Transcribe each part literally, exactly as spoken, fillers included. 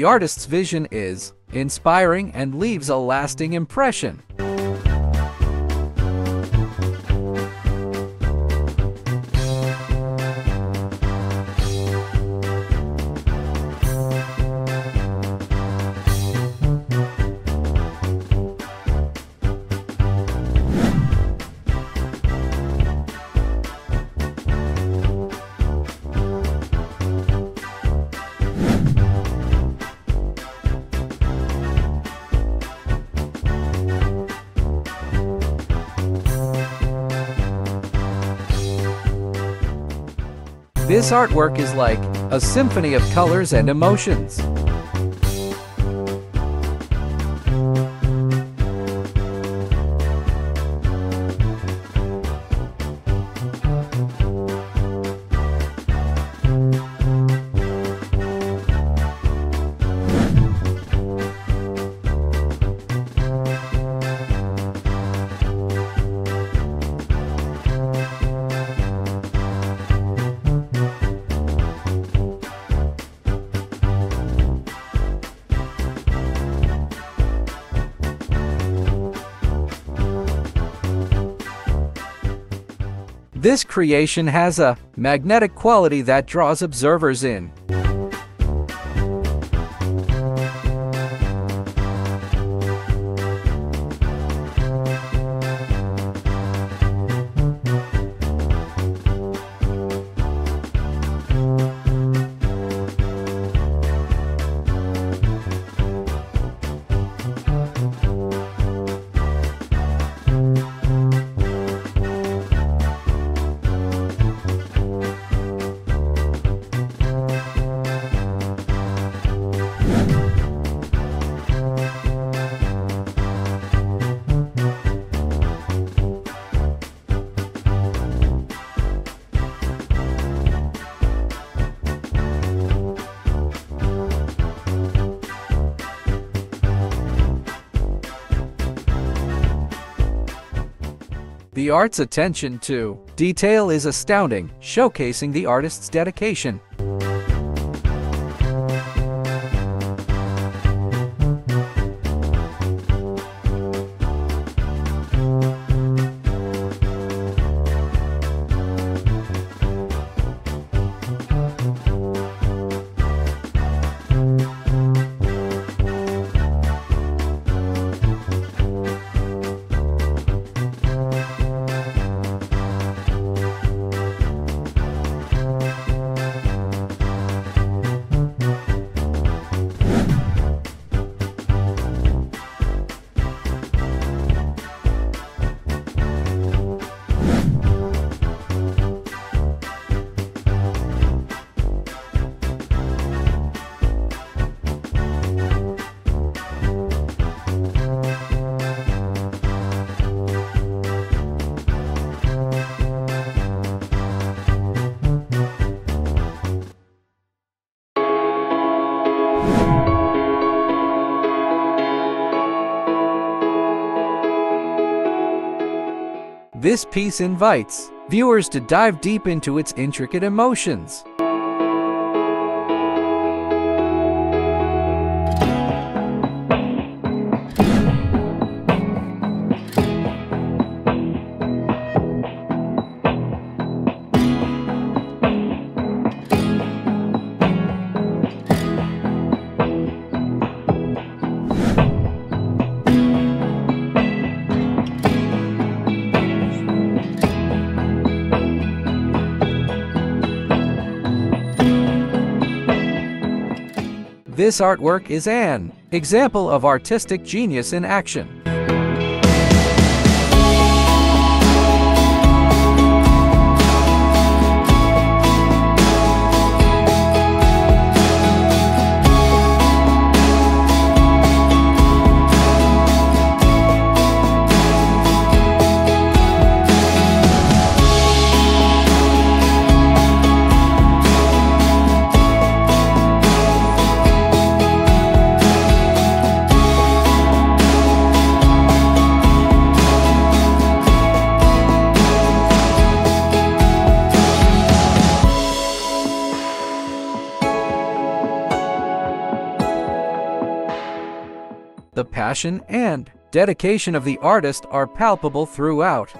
The artist's vision is inspiring and leaves a lasting impression. This artwork is like a symphony of colors and emotions. This creation has a magnetic quality that draws observers in. The art's attention to detail is astounding, showcasing the artist's dedication. This piece invites viewers to dive deep into its intricate emotions. This artwork is an example of artistic genius in action. passion and dedication of the artist are palpable throughout.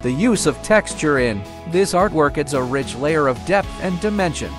The use of texture in this artwork adds a rich layer of depth and dimension.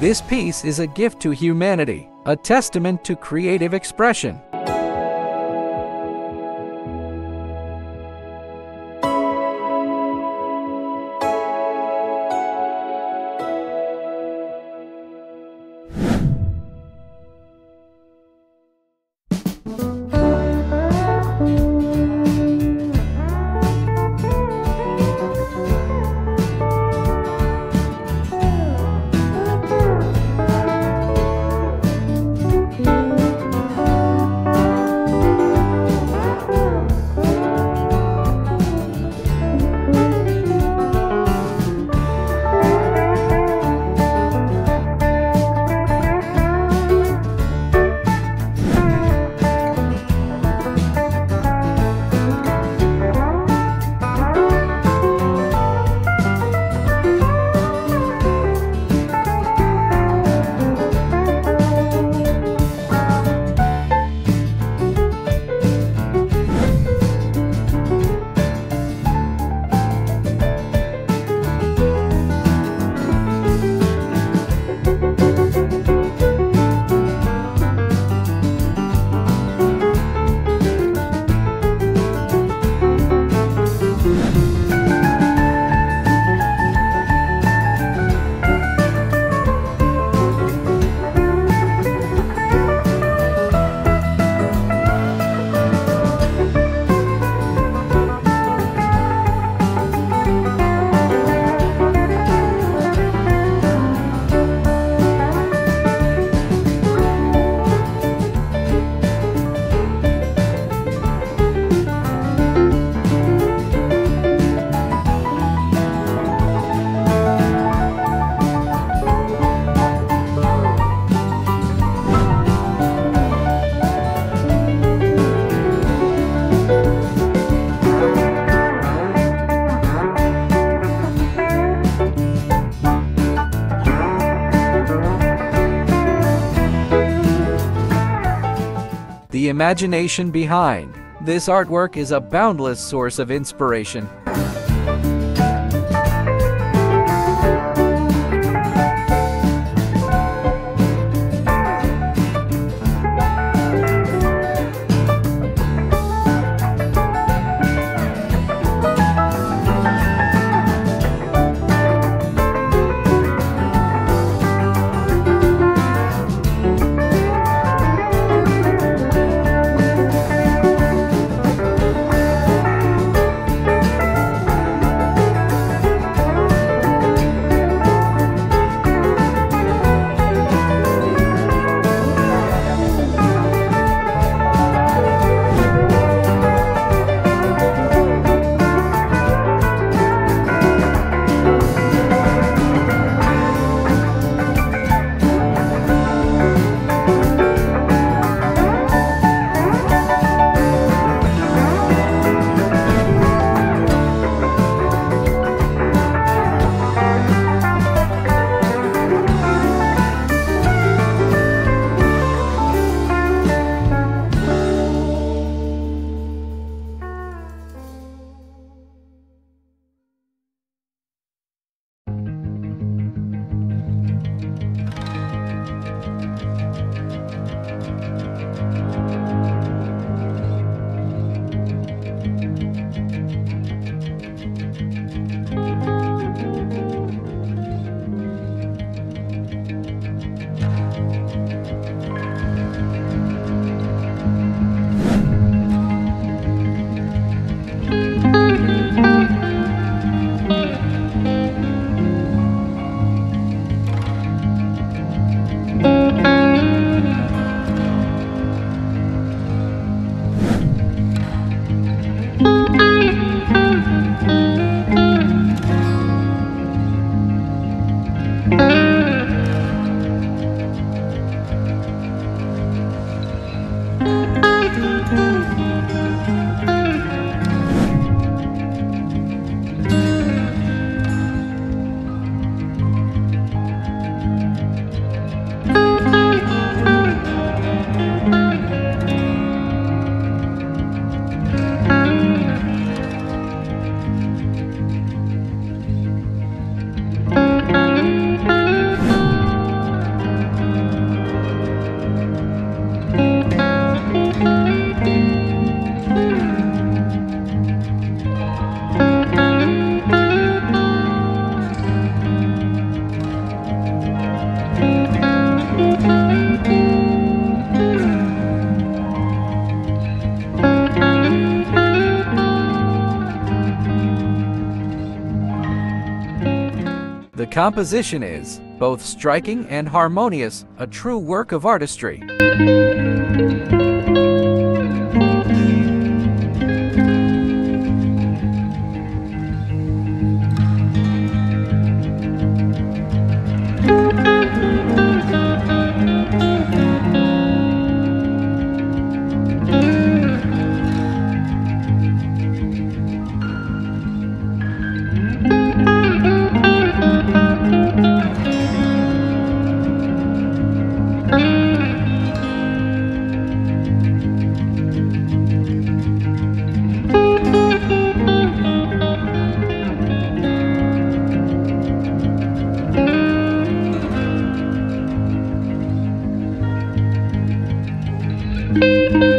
This piece is a gift to humanity, a testament to creative expression. The imagination behind this artwork is a boundless source of inspiration. The composition is both striking and harmonious, a true work of artistry. Music.